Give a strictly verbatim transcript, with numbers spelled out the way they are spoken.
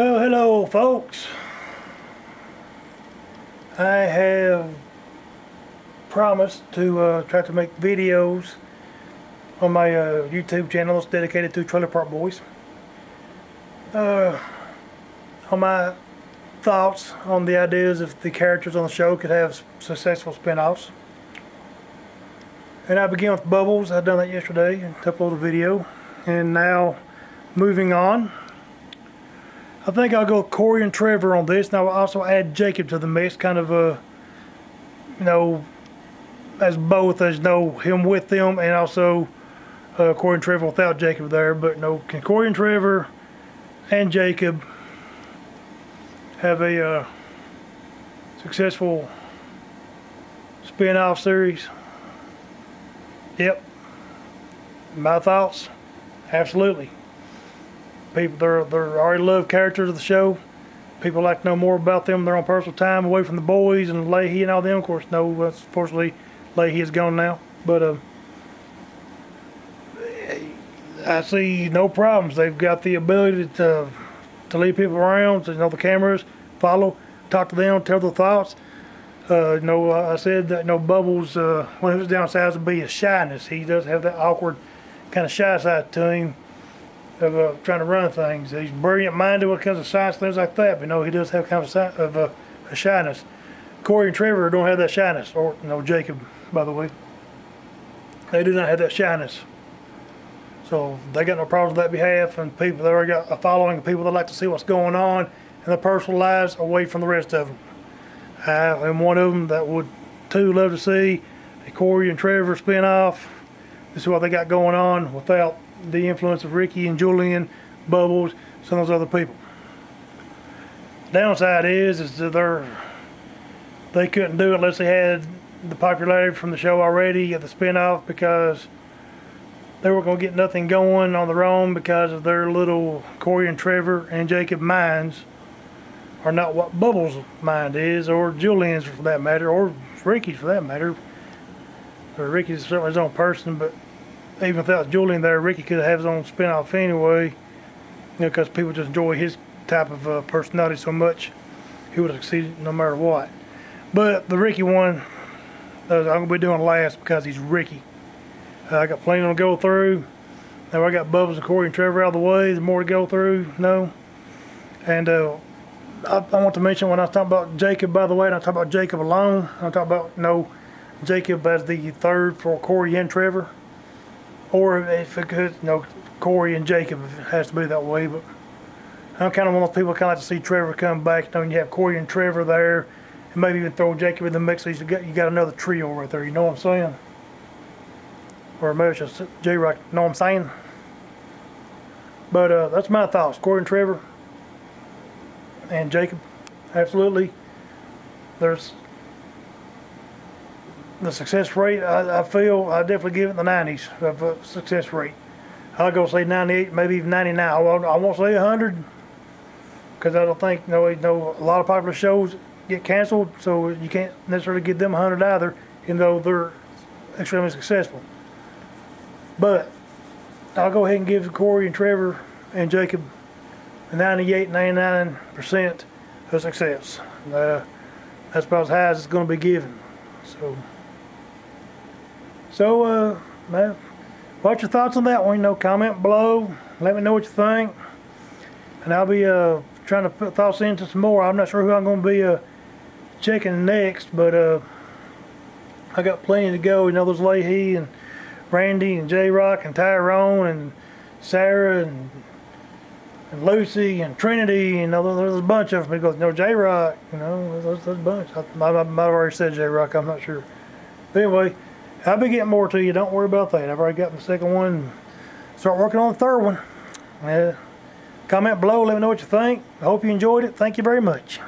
Oh, hello folks. I have promised to uh, try to make videos on my uh, YouTube channel dedicated to Trailer Park Boys. Uh, on my thoughts on the ideas if the characters on the show could have successful spin-offs. And I began with Bubbles. I done that yesterday and took a little video. And now, moving on, I think I'll go with Cory and Trevor on this, and I'll also add Jacob to the mix, kind of a, you know, as both, as you know, him with them, and also uh, Cory and Trevor without Jacob there. But you know, can Cory and Trevor and Jacob have a uh, successful spin-off series? Yep. My thoughts? Absolutely. People, they're, they're already loved characters of the show. People like to know more about them. They're on personal time away from the boys and Leahy and all them. Of course, no, unfortunately, Leahy is gone now. But uh, I see no problems. They've got the ability to to lead people around, to, you know, the cameras, follow, talk to them, tell their thoughts. Uh, you know, I said that, you know, Bubbles, uh, one of his downsides would be his shyness. He does have that awkward kind of shy side to him of uh, trying to run things. He's brilliant-minded when it comes to science, things like that, but you know, he does have kind of, a, of a, a shyness. Cory and Trevor don't have that shyness, or, you know, Jacob, by the way. They do not have that shyness. So they got no problems on that behalf, and people, they already got a following of people that like to see what's going on in their personal lives away from the rest of them. I am one of them that would, too, love to see a Cory and Trevor spin-off. This is what they got going on without the influence of Ricky and Julian, Bubbles, some of those other people. Downside is, is that they're, they couldn't do it unless they had the popularity from the show already at the spin-off, because they were going to get nothing going on their own because of their little Cory and Trevor and Jacob minds are not what Bubbles' mind is, or Julian's for that matter, or Ricky's for that matter. Or Ricky's certainly his own person, but even without Julian there, Ricky could have his own spin-off anyway, you know, because people just enjoy his type of uh, personality so much. He would have succeeded no matter what. But the Ricky one, I'm going to be doing last because he's Ricky. Uh, I got plenty to go through. Now I got Bubbles and Cory and Trevor out of the way. There's more to go through, no. And uh, I, I want to mention when I was talking about Jacob, by the way, and I talk about Jacob alone, I talk about, you know, Jacob as the third for Cory and Trevor. Or if it could, you know, Cory and Jacob, it has to be that way. But I'm kind of one of those people that kind of like to see Trevor come back. You know, and you have Cory and Trevor there, and maybe even throw Jacob in the mix. So you got you got another trio right there. You know what I'm saying? Or maybe it's just J-Rock. You know what I'm saying? But uh, that's my thoughts. Cory and Trevor and Jacob, absolutely. There's the success rate, I, I feel, I definitely give it the nineties of uh, success rate. I'll go say ninety-eight, maybe even ninety-nine. I, I won't say one hundred because I don't think, you know, you know, a lot of popular shows get canceled, so you can't necessarily give them one hundred either, even though they're extremely successful. But I'll go ahead and give Cory and Trevor and Jacob ninety-eight, ninety-nine percent of success. Uh, that's about as high as it's going to be given. So... So, uh, man, what's your thoughts on that one? You know, comment below. Let me know what you think. And I'll be uh, trying to put thoughts into some more. I'm not sure who I'm going to be uh, checking next, but uh, I got plenty to go. You know, there's Leahy and Randy and J-Rock and Tyrone and Sarah and, and Lucy and Trinity. You know, there's a bunch of them. Because, you know, J-Rock, you know, there's, there's a bunch. I, I, I've already said J-Rock. I'm not sure. But anyway. I'll be getting more to you. Don't worry about that. I've already got the second one. Start working on the third one. Uh, comment below. Let me know what you think. I hope you enjoyed it. Thank you very much.